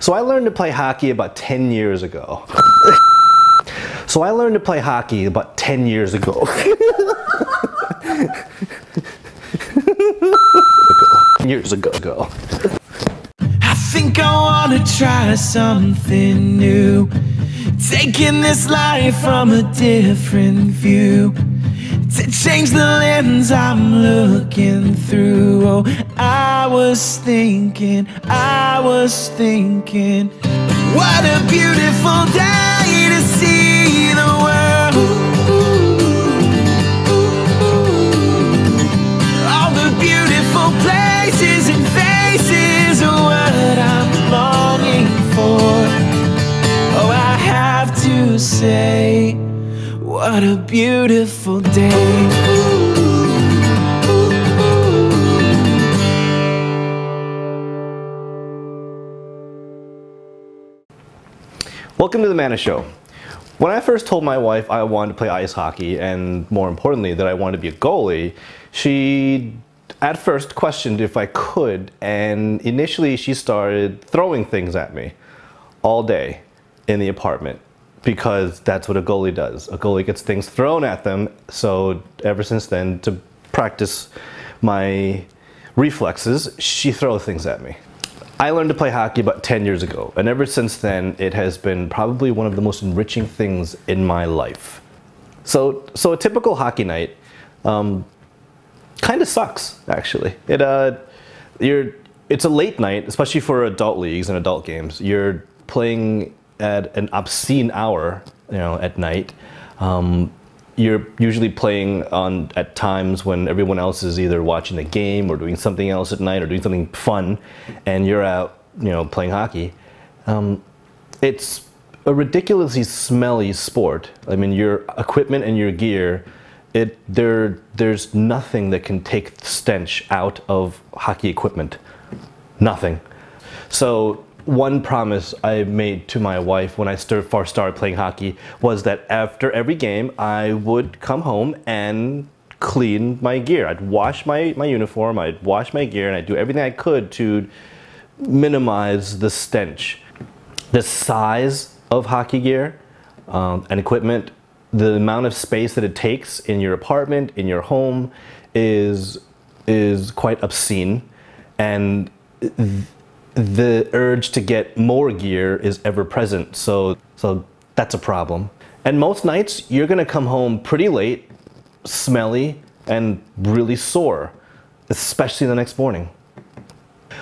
So I learned to play hockey about 10 years ago. I think I wanna try something new, taking this life from a different view, to change the lens I'm looking through. Oh, I was thinking, what a beautiful day to see the world. All the beautiful places and faces are what I'm longing for. Oh, I have to say, what a beautiful day. Welcome to The Manus Show. When I first told my wife I wanted to play ice hockey, and more importantly that I wanted to be a goalie, she at first questioned if I could, and initially she started throwing things at me all day in the apartment, because that's what a goalie does. A goalie gets things thrown at them. So ever since then, to practice my reflexes, she throws things at me. I learned to play hockey about 10 years ago, and ever since then, it has been probably one of the most enriching things in my life. So a typical hockey night kind of sucks, actually. It's a late night, especially for adult leagues and adult games. You're playing at an obscene hour, you know, at night. You're usually playing on at times when everyone else is either watching a game or doing something else at night or doing something fun, and you're out, you know, playing hockey. It's a ridiculously smelly sport. I mean, your equipment and your gear, there's nothing that can take the stench out of hockey equipment. Nothing. So one promise I made to my wife when I first started playing hockey was that after every game, I would come home and clean my gear. I'd wash my uniform, I'd wash my gear, and I'd do everything I could to minimize the stench. The size of hockey gear and equipment, the amount of space that it takes in your apartment, in your home, is quite obscene, and the urge to get more gear is ever present, so that's a problem. And most nights, you're gonna come home pretty late, smelly, and really sore, especially the next morning.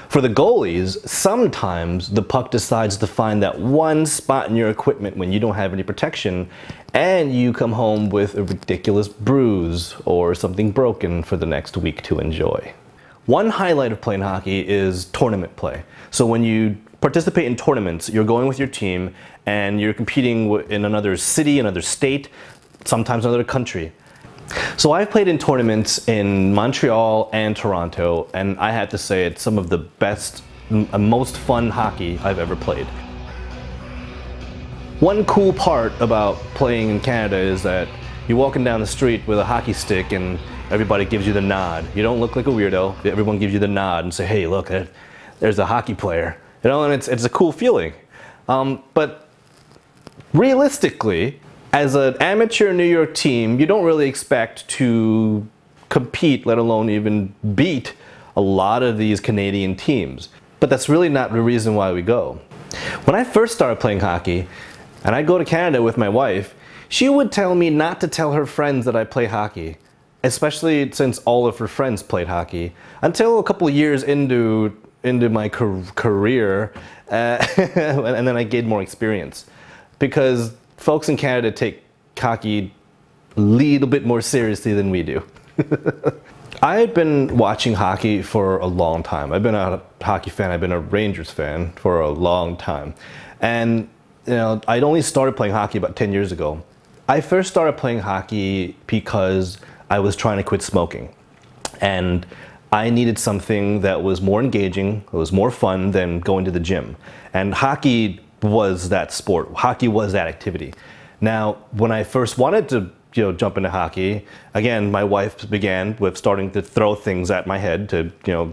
For the goalies, sometimes the puck decides to find that one spot in your equipment when you don't have any protection, and you come home with a ridiculous bruise or something broken for the next week to enjoy. One highlight of playing hockey is tournament play. So when you participate in tournaments, you're going with your team and you're competing in another city, another state, sometimes another country. So I've played in tournaments in Montreal and Toronto, and I have to say it's some of the best, most fun hockey I've ever played. One cool part about playing in Canada is that you're walking down the street with a hockey stick and everybody gives you the nod. You don't look like a weirdo. Everyone gives you the nod and say, hey, look, there's a hockey player. You know, and it's a cool feeling. But realistically, as an amateur New York team, you don't really expect to compete, let alone even beat a lot of these Canadian teams. But that's really not the reason why we go. When I first started playing hockey, and I'd go to Canada with my wife, she would tell me not to tell her friends that I play hockey, especially since all of her friends played hockey, until a couple of years into my career, and then I gained more experience, because folks in Canada take hockey a little bit more seriously than we do. I had been watching hockey for a long time. I've been a hockey fan, I've been a Rangers fan for a long time. And you know, I'd only started playing hockey about 10 years ago. I first started playing hockey because I was trying to quit smoking, and I needed something that was more engaging, it was more fun than going to the gym. And hockey was that sport, hockey was that activity. Now, when I first wanted to jump into hockey. Again, my wife began with starting to throw things at my head to,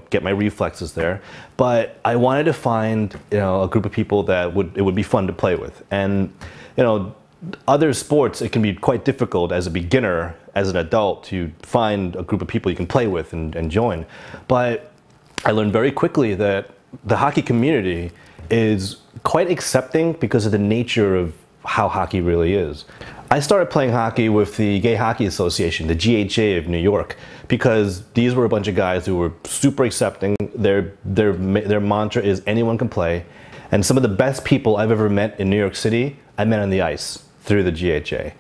get my reflexes there. But I wanted to find, a group of people that it would be fun to play with. And, other sports, it can be quite difficult as a beginner, as an adult, to find a group of people you can play with and join. But I learned very quickly that the hockey community is quite accepting because of the nature of how hockey really is. I started playing hockey with the Gay Hockey Association, the GHA of New York, because these were a bunch of guys who were super accepting. Their mantra is anyone can play. And some of the best people I've ever met in New York City, I met on the ice through the GHA.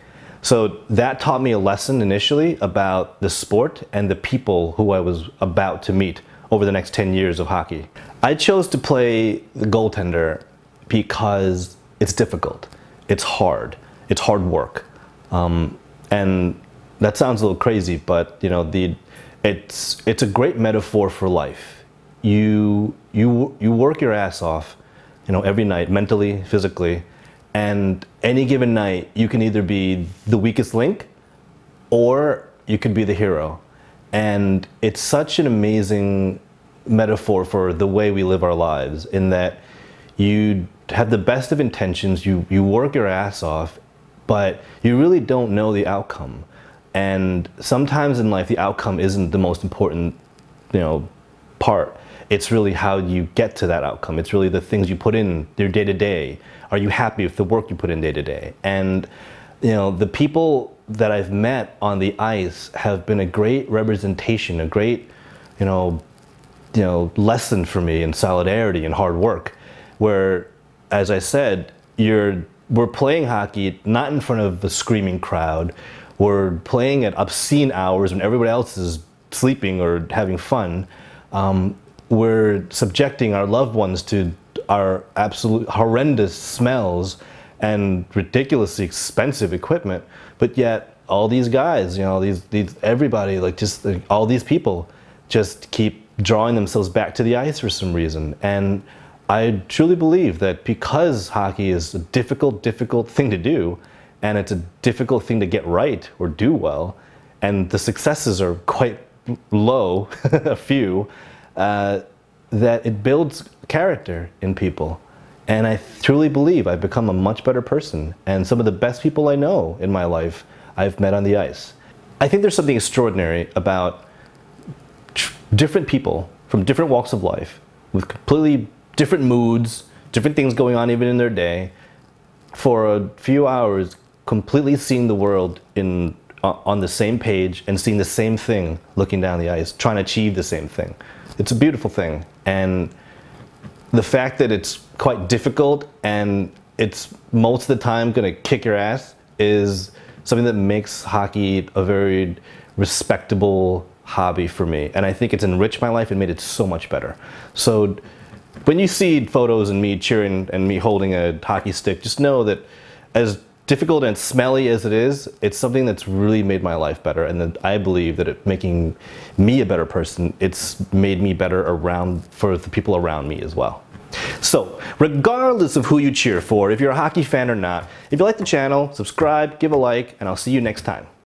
So that taught me a lesson initially about the sport and the people who I was about to meet over the next 10 years of hockey. I chose to play the goaltender because it's difficult. It's hard. It's hard work, and that sounds a little crazy, but it's a great metaphor for life. You work your ass off, every night, mentally, physically, and any given night you can either be the weakest link, or you could be the hero, and it's such an amazing metaphor for the way we live our lives. In that you have the best of intentions, you work your ass off, but you really don't know the outcome. And sometimes in life, the outcome isn't the most important, part. It's really how you get to that outcome. It's really the things you put in your day to day. Are you happy with the work you put in day to day? And, the people that I've met on the ice have been a great representation, a great, lesson for me in solidarity and hard work, where, as I said, we're playing hockey not in front of a screaming crowd. We're playing at obscene hours when everybody else is sleeping or having fun. We're subjecting our loved ones to our absolute horrendous smells and ridiculously expensive equipment. But yet, all these guys, everybody, all these people, just keep drawing themselves back to the ice for some reason. And I truly believe that because hockey is a difficult thing to do, and it's a difficult thing to get right or do well, and the successes are quite low, a few, that it builds character in people. And I truly believe I've become a much better person, and some of the best people I know in my life I've met on the ice. I think there's something extraordinary about different people from different walks of life with completely different moods, different things going on even in their day, for a few hours completely seeing the world on the same page and seeing the same thing, looking down the ice, trying to achieve the same thing. It's a beautiful thing. And the fact that it's quite difficult and it's most of the time going to kick your ass is something that makes hockey a very respectable hobby for me. And I think it's enriched my life and made it so much better. So when you see photos of me cheering and me holding a hockey stick, just know that as difficult and smelly as it is, it's something that's really made my life better. And that I believe that it making me a better person, it's made me better for the people around me as well. So regardless of who you cheer for, if you're a hockey fan or not, if you like the channel, subscribe, give a like, and I'll see you next time.